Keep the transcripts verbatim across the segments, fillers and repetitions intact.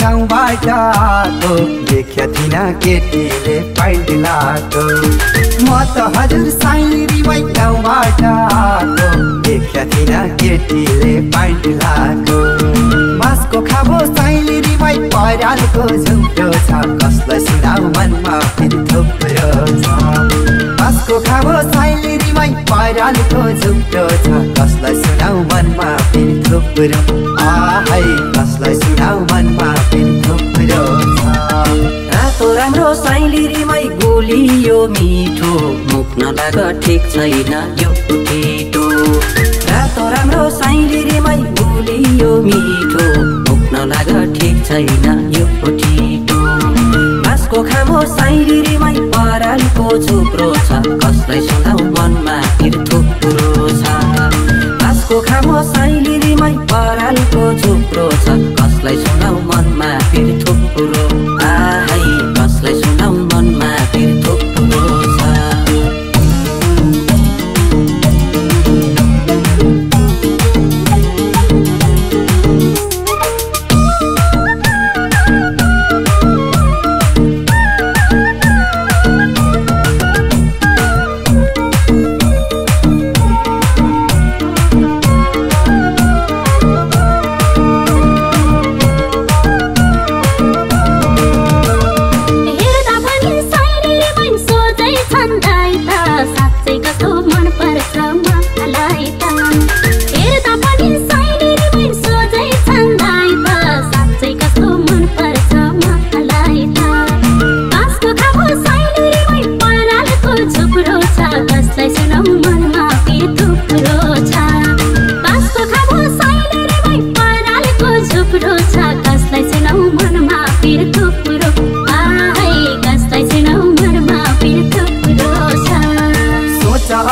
गाँव बाजाको देखिया थिना केटीले पैंट लाको म त हजुर साइली रिमाई गाँव बाजाको देखिया थिना केटीले पैंट लाको मासको खाबो साइली रिमाई परालको झुम्रो छ कसलाई सुनाउ मनमा फेरि थुप्रो छ मासको खाबो साइली रिमाई परालको झुम्रो छ कसलाई सुनाउ मनमा फेरि थुप्रो आहाई कसलाई सुनाउ मनमा फेरि थुप्रो रातो राम्रो साइली रिमाई गोलियो मिठो मुख नलाग ठिक छैन यो केटो रातो राम्रो साइली रिमाई गोलियो मिठो मुख नलाग ठिक छैन यो केटो मासको खामो साइली रिमाई परालको झुप्रो छ कसलाई सुनाउ मनमा फेरि थुप्रो छ मासको खामो साइली रिमाई परालको झुप्रो छ कसलाई सुनाउ मनमा फेरि थुप्रो आहाई कसलाई सुनाउ मनमा फेरि थुप्रो छ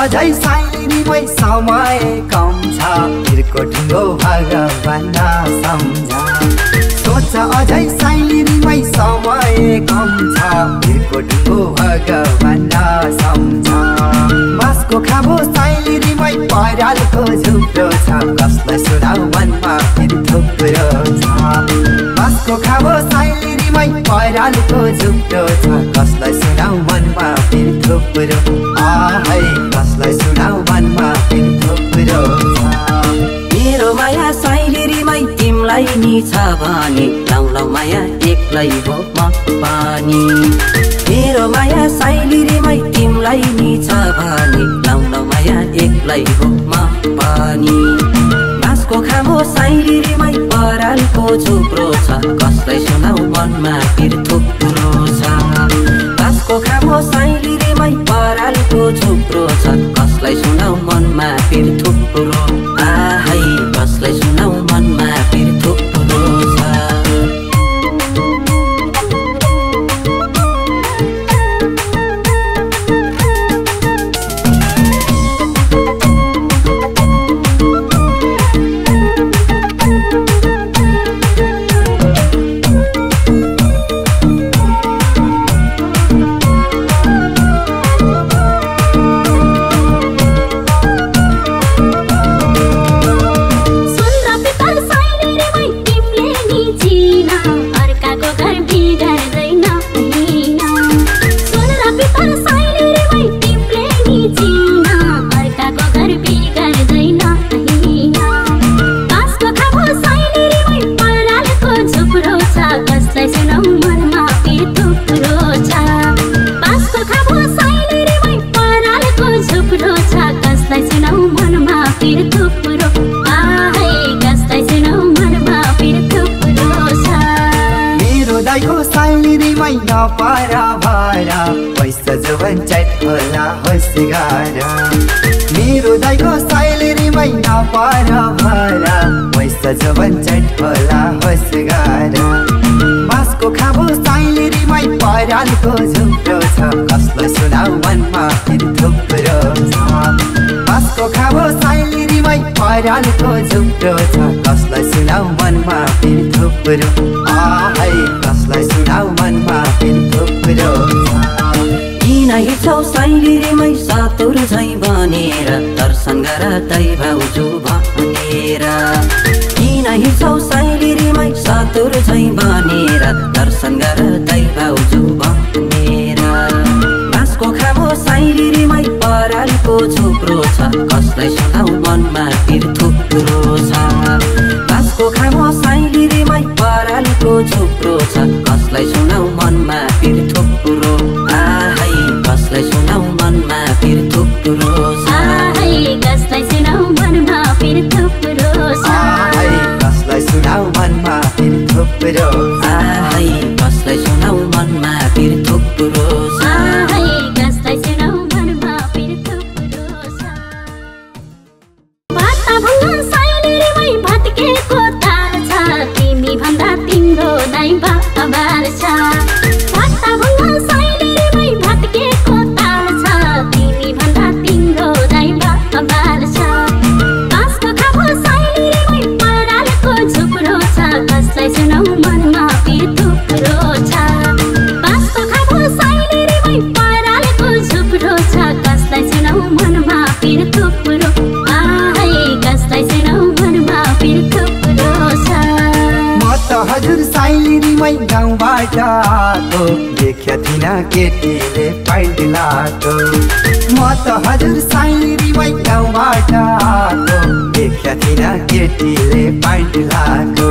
अझै साइली रिमाई समय कम छ तिरको ढुङ्गो भगवान सम्झा सोच अझै साइली रिमाई समय कम छ तिरको ढुङ्गो भगवान सम्झा मासको खाबो साइली रिमाई परालको झुप्रो छ कसलाई सुनाउ मनमा फेरि थुप्रो छ मासको खाबो साइली रिमाई परालको झुप्रो छ कसलाई सुनाउ मनमा फेरि थुप्रो आहाई कसलाई सुनाउ मनमा फेरि थुप्रो मेरो माया साइली रिमाई तिमलाई नि छ भने लौ लौ माया एक्लै हो म पानी मेरो माया साइली रिमाई तिमलाई नि छ भने लौ लौ माया एक्लै हो म पानी मासको खामो साइली रिमाई परालको झुप्रो छ कसलाई सुनाउ मनमा फेरि थुप्रो छ मासको खामो साइली रिमाई परालको झुप्रो छ कसलाई सुनाउ मनमा फेरि थुप्रो आहाई कसलाई सुनाउ मनमा फेरि थुप्रो छ पारा भारा पैसा जवन चैट होला होसिगारा मेरो दाइको साइली रिमाई पारा भारा पैसा जवन चैट होला होसिगारा मासको खाबो साइली रिमाई परालको झुप्रो छ कसलाई सुनाउ मनमा फेरि थुप्रो छ मासको खाबो साइली रिमाई परालको झुप्रो छ कसलाई सुनाउ मनमा फेरि थुप्रो आहाई कसलाई सुनाउ मनमा फेरि थुप्रो किन हिँड्छौ साइली रिमाई सातुर झै भनेर दर्शन गर तै भाउजू भनेर नहीं छौ साइली रिमाई सातुर छै बनेर दर्शन गर्दै भाउजू बनेर बाँसको खामो साइली रिमाई परालको झुप्रो छ कसलाई सुनाउ मनमा तिर थुप्रो छ बाँसको खामो साइली रिमाई परालको झुप्रो छ कसलाई सुनाउ मनमा तिर थुप्रो आहाई कसलाई सुनाउ मनमा तिर थुप्रो आहाई कसलाई सुनाउ मनमा तिर थुप्रो आहाई कसलाई सुनाउ मनमा तिर थुप्रो आहाई कसलाई सुनाउ मनमा तिर थुप्रो। केटीले पैंट लाको म त हजुर साइली रिमाई गाउँबाट आको देख्या थिएन केटीले पैंट लाको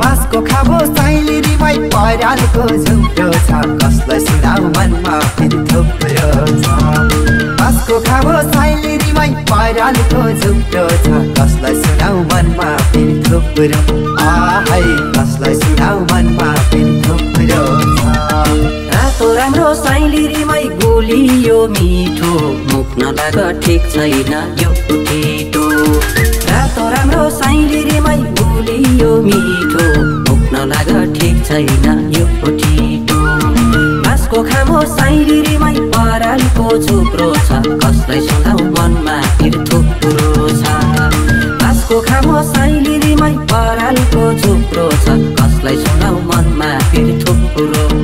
बाँसको खाबो साइली रिमाई परालको झुप्रो छ कसलाई सुनाउ मनमा तिर थुप्रो छ बाँसको खाबो साइली रिमाई परालको झुप्रो छ कसलाई सुनाउ मनमा तिर थुप्रो आहाई कसलाई सुनाउ मनमा तिर थुप्रो छ। राम्रो साइली रिमाई गोलियो मिठो मुख नलाग ठिक छैन यो केटो रातो राम्रो साइली रिमाई गोलियो मिठो मुख नलाग ठिक छैन यो केटो बाँसको खामो साइली रिमाई परालको झुप्रो छ कसलाई सुनाउ मनमा तिर थुप्रो छ बाँसको खामो साइली रिमाई परालको झुप्रो छ कसलाई सुनाउ मनमा तिर थुप्रो